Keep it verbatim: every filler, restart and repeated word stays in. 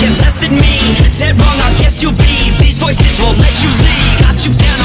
think it's less than me. Dead wrong, I guess you'll be. These voices won't let you leave. Got you down.